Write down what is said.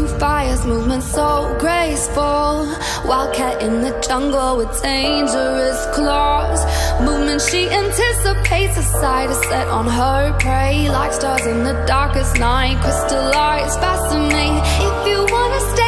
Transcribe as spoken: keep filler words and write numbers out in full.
two fires, movement so graceful. Wildcat in the jungle with dangerous claws. Movement she anticipates, a sight is set on her prey. Like stars in the darkest night, crystallized, fascinating. If you wanna stay